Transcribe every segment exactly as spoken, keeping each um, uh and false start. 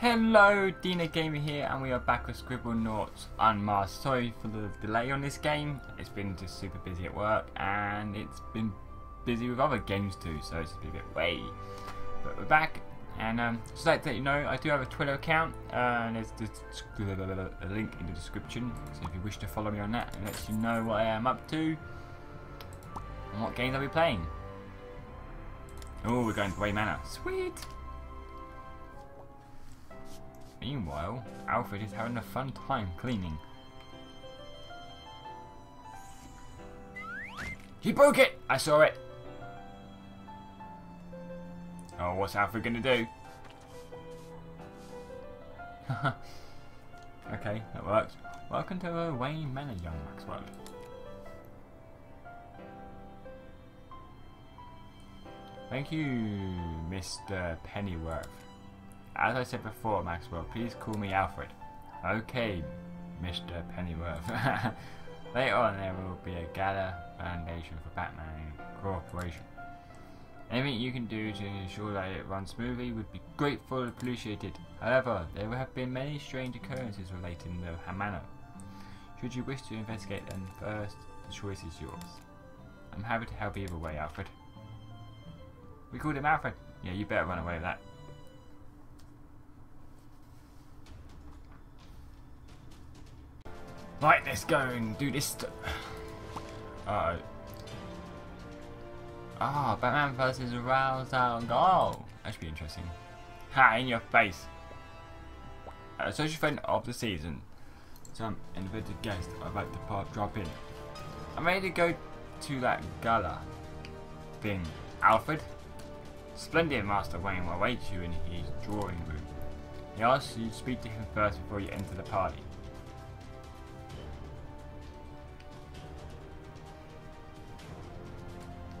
Hello, Dina Gamer here, and we are back with Scribblenauts Unmasked. Sorry for the delay on this game. It's been just super busy at work, and it's been busy with other games too, so it's been a bit way. But we're back, and um, just like to let you know, I do have a Twitter account, uh, and there's a link in the description. So if you wish to follow me on that, it lets you know what I am up to and what games I'll be playing. Oh, we're going to Wayne Manor. Sweet. Meanwhile, Alfred is having a fun time cleaning. He broke it! I saw it! Oh, what's Alfred gonna do? Okay, that works. Welcome to uh, Wayne Manor, young Maxwell. Thank you, Mister Pennyworth. As I said before, Maxwell, please call me Alfred. Okay, Mister Pennyworth. Later on, there will be a Gala Foundation for Batman Corporation. Anything you can do to ensure that it runs smoothly would be grateful and appreciated. However, there have been many strange occurrences relating to Hamano. Should you wish to investigate them first, the choice is yours. I'm happy to help either way, Alfred. We called him Alfred. Yeah, you better run away with that. Right, let's go and do this. Uh oh. Ah, oh, Batman versus Ra's al Ghul. That should be interesting. Ha, in your face. A social friend of the season. Some invited guest I'd like to pop, drop in. I'm ready to go to that gala thing, Alfred. Splendid, Master Wayne will await you in his drawing room. He asks you to speak to him first before you enter the party.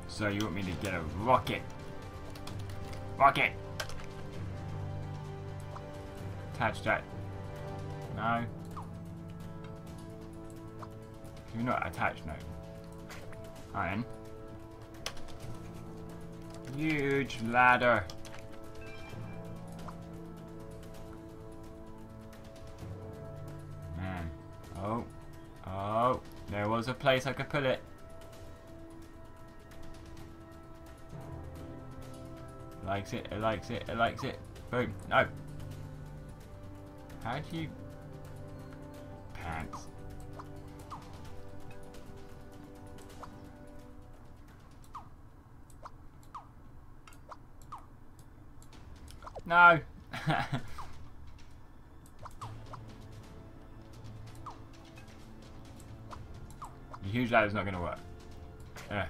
So you want me to get a rocket? Rocket! Attach that. No. You're not attached, no. Iron. Huge ladder. Man. Oh. Oh. There was a place I could put it. Likes it, it likes it, it likes it. Boom. No. How do you pants? No. The huge ladder's not gonna work. Yeah.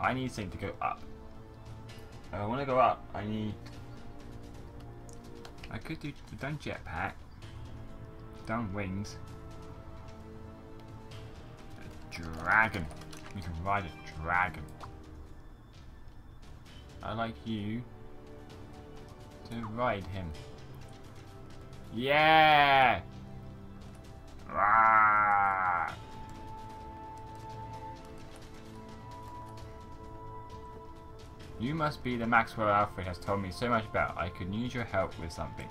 I need something to go up. If I want to go up, I need... I could do the done jetpack. Done wings. A dragon. You can ride a dragon. I like you to ride him. Yeah! Rah! You must be the Maxwell Alfred has told me so much about. I could use your help with something.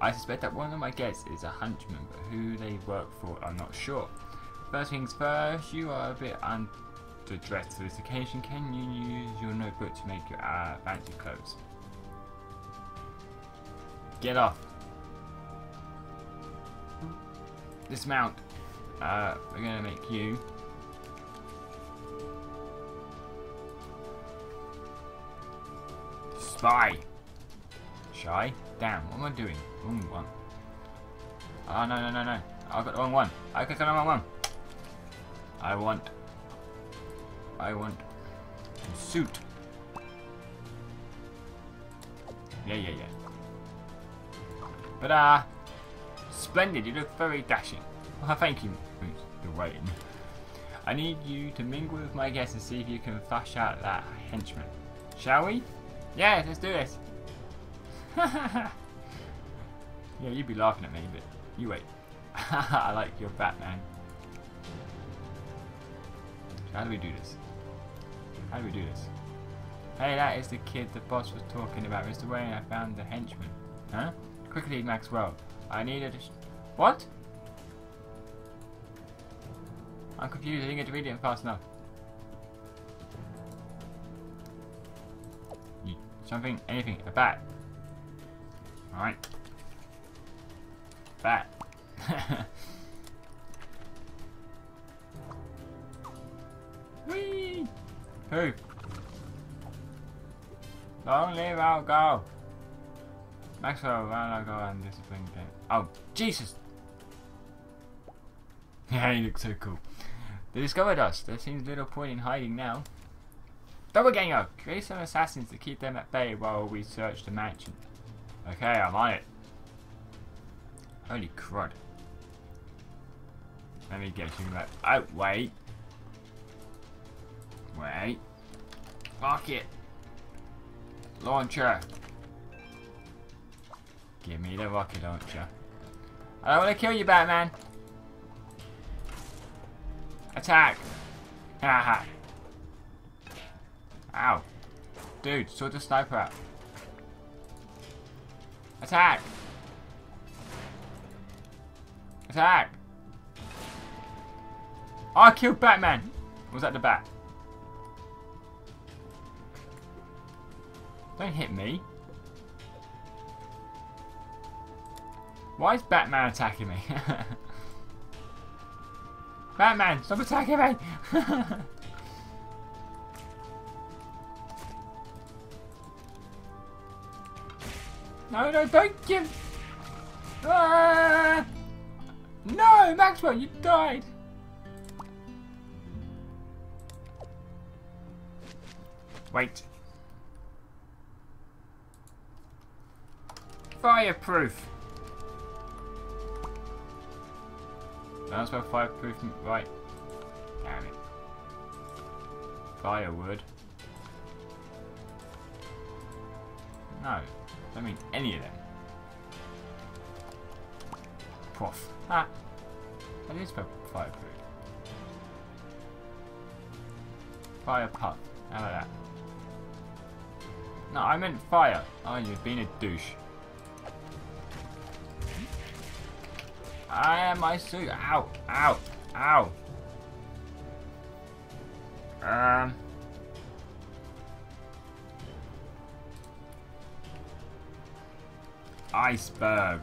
I suspect that one of my guests is a hunchman, but who they work for, I'm not sure. First things first, you are a bit underdressed for this occasion. Can you use your notebook to make your uh, fancy clothes? Get off. Dismount. Uh, we're going to make you... Spy! Shy? Damn, what am I doing? Wrong one. Oh, no, no, no, no. I got the wrong one. I got the wrong one. I want... I want... Suit. Yeah, yeah, yeah. But, ah... Uh, splendid, you look very dashing. Oh, thank you. Oops, you're waiting. I need you to mingle with my guests and see if you can flush out that henchman. Shall we? Yeah, let's do this. Yeah, you'd be laughing at me, but you wait. I like your Batman. So how do we do this? How do we do this? Hey, that is the kid the boss was talking about. It's the way I found the henchman. Huh? Quickly, Maxwell. I need a... What? I'm confused. I didn't get to read it fast enough. Something, anything, a bat. Alright. Bat. Whee! Poof. Long live Al Ghul. Maxwell, Al Ghul and disciplined game. Oh, Jesus! Yeah, you look so cool. They discovered us. There seems little point in hiding now. Double gang up! Create some assassins to keep them at bay while we search the mansion. Okay, I'm on it. Holy crud. Let me get you back. Oh, wait. Wait. Fuck it. Launcher. Give me the rocket launcher. I don't want to kill you, Batman. Attack. Haha. Ow. Dude, sort the sniper out. Attack! Attack! Oh, I killed Batman! Or was that the bat? Don't hit me. Why is Batman attacking me? Batman, stop attacking me! No, no, don't give... Ah! No, Maxwell, you died! Wait. Fireproof! That's where fireproof... Right. Damn it. Firewood. No. I mean any of them. Prof. Ah. That is fireproof. Fire puff. How about that? No, I meant fire. Oh, you've been a douche. I am my suit. Ow. Ow. Ow. Um. Iceberg.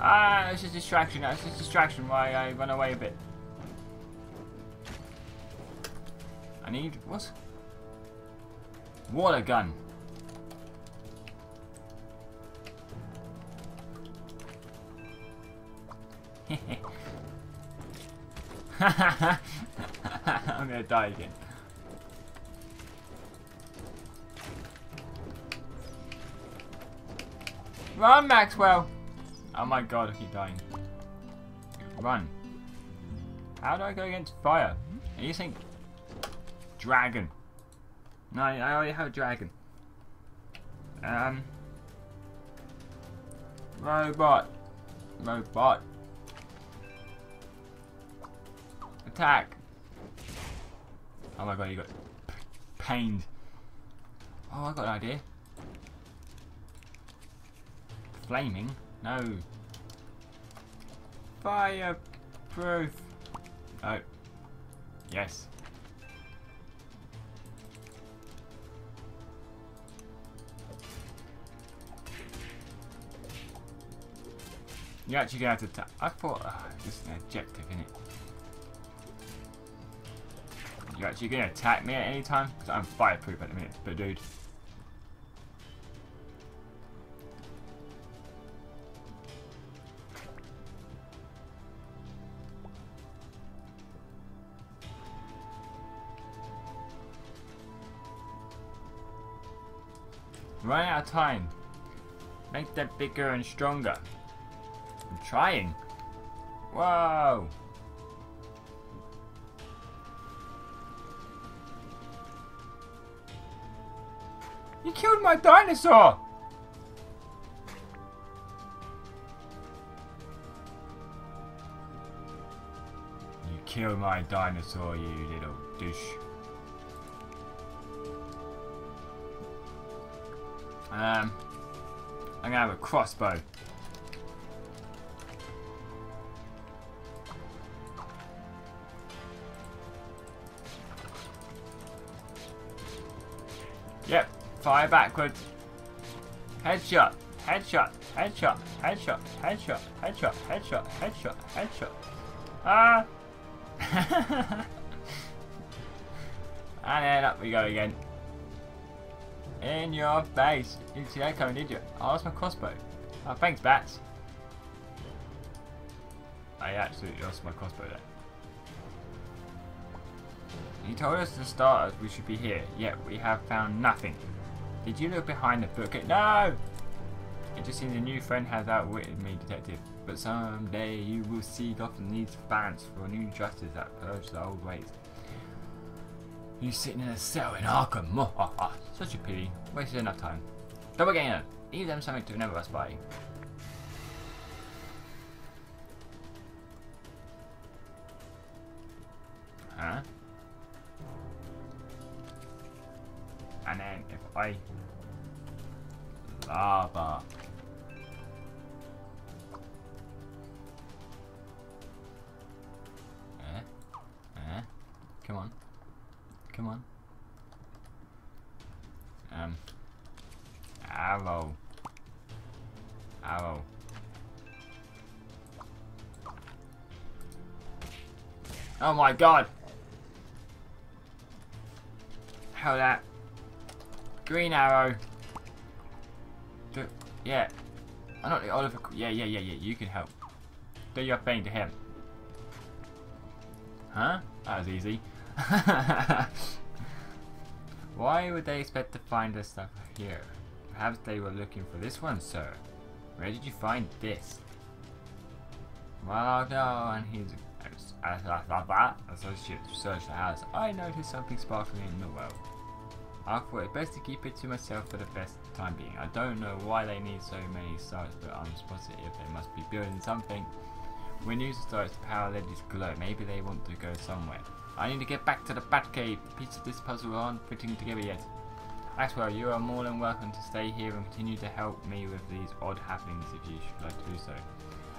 Ah, it's just a distraction. It's just a distraction. Why I run away a bit. I need what? Water gun. I'm gonna die again. Run, Maxwell! Oh my god, I keep dying. Run. How do I go against fire? And you think... Dragon. No, I already have a dragon. Um... Robot. Robot. Attack. Oh my god, you got... pained. Oh, I got an idea. Flaming? No. Fireproof. Oh. Yes. You're actually going to have to ta- I thought, oh, it's just an adjective, isn't it? You're actually going to attack me at any time? Because I'm fireproof at the minute, but dude. Run out of time. Make that bigger and stronger. I'm trying. Whoa. You killed my dinosaur. You kill my dinosaur, you little douche. Um, I'm gonna have a crossbow. Yep, fire backwards. Headshot, headshot, headshot, headshot, headshot, headshot, headshot, headshot, headshot. Ah! And then up we go again. In your face. You didn't see that coming, did you? Oh, that's my crossbow. Oh, thanks, bats. I absolutely lost my crossbow there. You told us to start as we should be here, yet we have found nothing. Did you look behind the bookcase? No! It just seems a new friend has outwitted me, Detective. But someday you will see Gotham needs fans for a new justice that purges the old ways. You sitting in a cell in Arkham. Such a pity. Wasted enough time. Double gainer. Leave them something to remember us by. Huh? And then if I... Lava. Eh? Eh? Come on. Come on. Um. Arrow. Arrow. Oh my god! How that? Green arrow. Do, yeah. I don't think Oliver. Yeah, yeah, yeah, yeah. You can help. Do your thing to him. Huh? That was easy. Why would they expect to find this stuff here? Perhaps they were looking for this one, sir. Where did you find this? Well, no, and his associate searched the house. I noticed something sparkling in the well. I thought it best to keep it to myself for the best time being. I don't know why they need so many sites, but I'm positive they must be building something. When news starts to power ladies glow, maybe they want to go somewhere. I need to get back to the Batcave. Pieces of this puzzle aren't fitting together yet. Maxwell, you are more than welcome to stay here and continue to help me with these odd happenings if you should like to do so.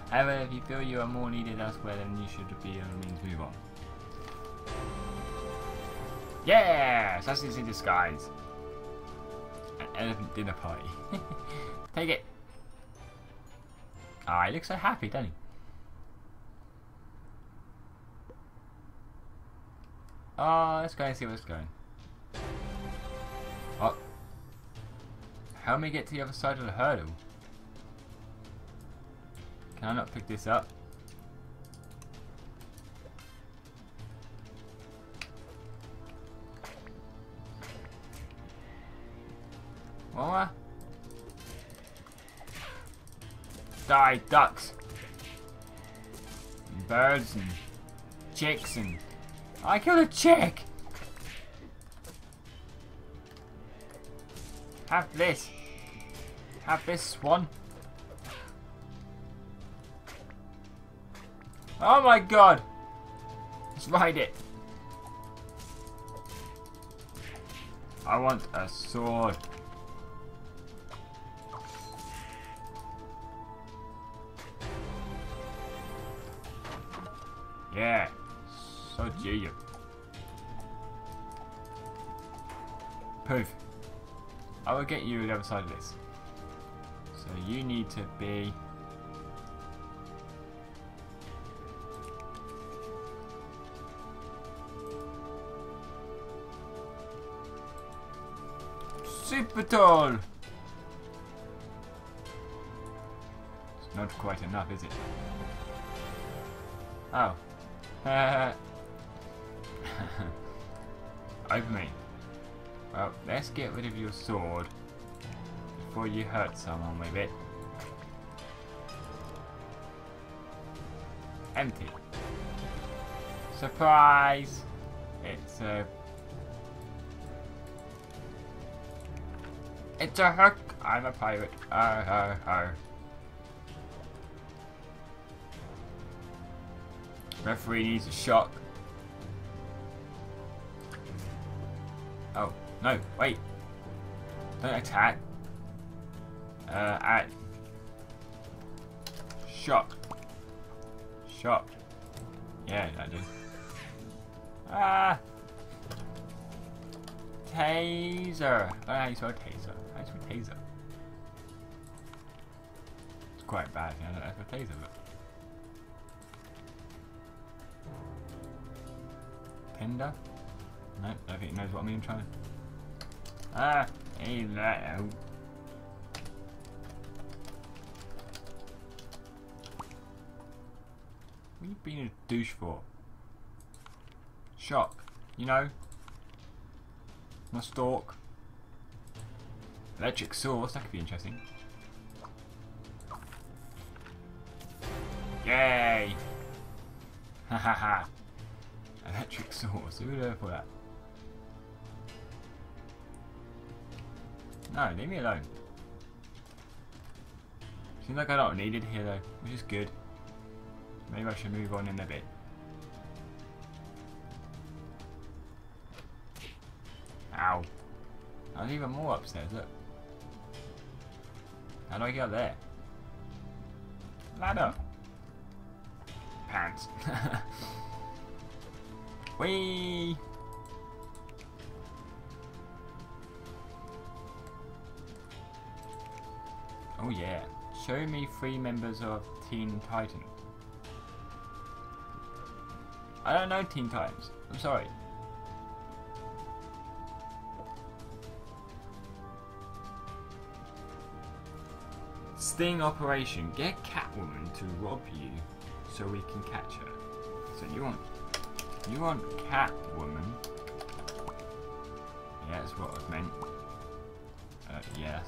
However, if you feel you are more needed elsewhere, then you should be on means move on. Yeah! Assassins in disguise. An elephant dinner party. Take it. Ah, oh, he looks so happy, doesn't he? Oh, let's go and see what's going. Oh. Help me get to the other side of the hurdle. Can I not pick this up? What? Die, ducks, and birds, and chicks, and I killed a chick. Have this. Have this one. Oh my god! Let's ride it. I want a sword. Yeah, so do you. Poof. I will get you the other side of this. So you need to be... super tall! It's not quite enough, is it? Oh. Open me. Well, let's get rid of your sword before you hurt someone with it. Empty. Surprise! It's a... It's a hook! I'm a pirate. Oh, ho, ho. Referee needs a shock. Oh, no, wait. Don't attack. Uh, act. Shot. Shot. Yeah, I do. Ah! Taser. I don't know how you spell taser. How do you spell taser? It's quite bad, you know, I don't know how to spell taser, but... Tender? No, I don't think it knows what I mean trying. Ah, hey, that out. What are you being a douche for? Shop, you know? My stalk. Electric source, that could be interesting. Yay! Ha ha ha! Electric source, who would have thought that? No, leave me alone. Seems like I'm not needed here though, which is good. Maybe I should move on in a bit. Ow. There's even more upstairs, look. How do I get up there? Ladder. Pants. Whee! Oh yeah. Show me three members of Teen Titans. I don't know Teen Titans. I'm sorry. Sting operation. Get Catwoman to rob you so we can catch her. So you want you want Catwoman. Yeah, that's what I was meant. Uh, yeah.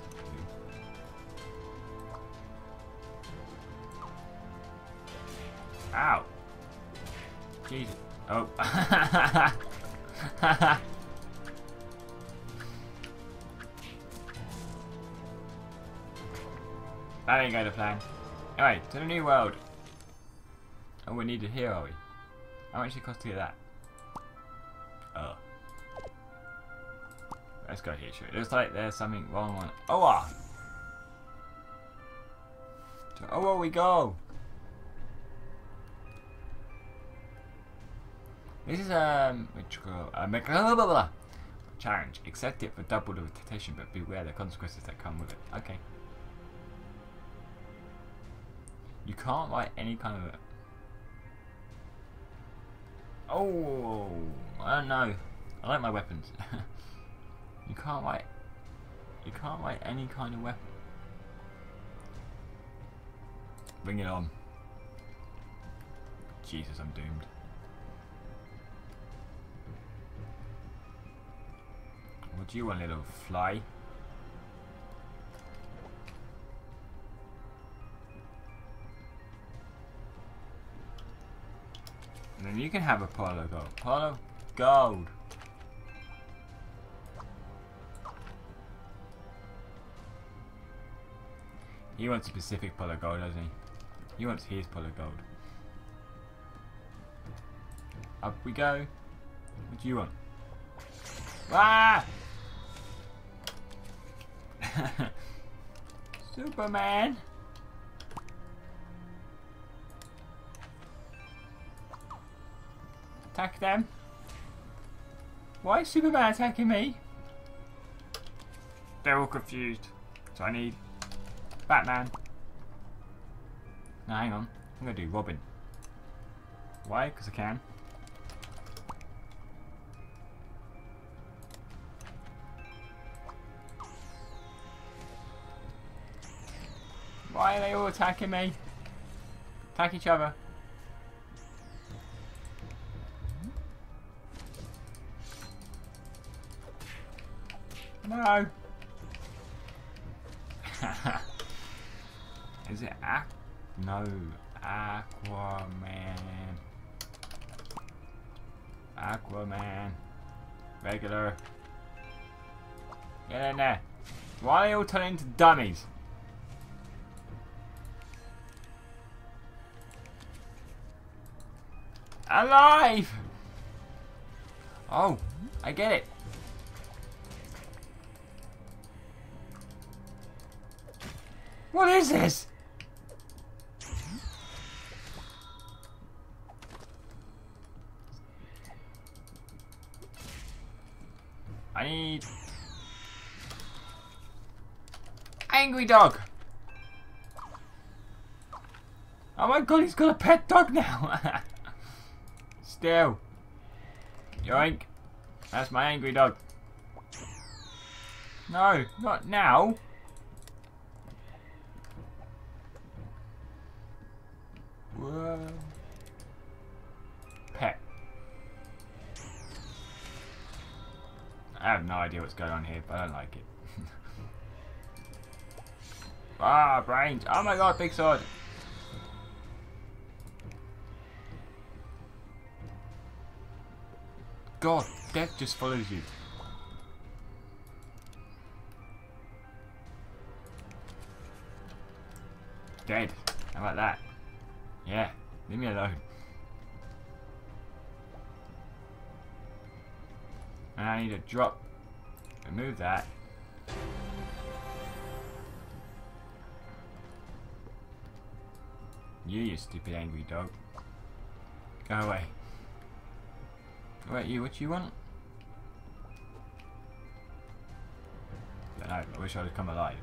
Ow. Jesus. Oh. That ain't going to plan. Anyway, to the new world. Oh, we're needed here, are we? How much did it cost to get that? Oh. Let's go here, sure. It looks like there's something wrong on it. Oh, ah! To oh, we go! This is um, a uh, challenge. Accept it for double the rotation, but beware the consequences that come with it. Okay. You can't write any kind of. Oh, I don't know. I like my weapons. you can't write. You can't write any kind of weapon. Bring it on. Jesus, I'm doomed. What do you want, little fly? And then you can have a pile of gold. Pile of gold. He wants a specific pile of gold, doesn't he? He wants his pile of gold. Up we go. What do you want? Ah! Superman. Attack them. Why is Superman attacking me? They're all confused. So I need Batman. Now hang on. I'm gonna do Robin. Why? Because I can. Why are they all attacking me? Attack each other. No. Is it Aqu? No, Aquaman. Aquaman. Regular. Get in there. Why are they all turning into dummies? Alive! Oh, I get it. What is this? I need... Angry dog! Oh my god, he's got a pet dog now! Still. Yoink. That's my angry dog. No, not now. Whoa. Pet. I have no idea what's going on here, but I don't like it. Ah, brains. Oh my god, big sword. God, death just follows you. Dead. How about that? Yeah, leave me alone. And I need to drop. Remove that. You, you stupid angry dog. Go away. What about you? What do you want? I don't know. I wish I would come alive.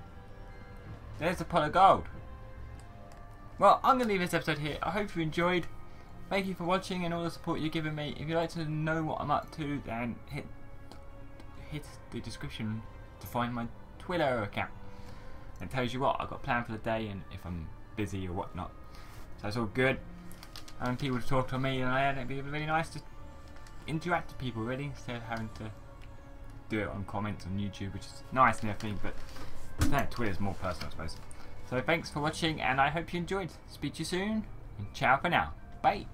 There's the pot of gold. Well, I'm going to leave this episode here. I hope you enjoyed. Thank you for watching and all the support you've given me. If you'd like to know what I'm up to, then hit, hit the description to find my Twitter account. It tells you what I've got planned for the day and if I'm busy or whatnot. So that's all good. And people talk to me and I it'd be really nice to interact with people really instead of having to do it on comments on YouTube, which is nice and everything, but that Twitter's more personal I suppose. So thanks for watching and I hope you enjoyed. Speak to you soon and ciao for now. Bye.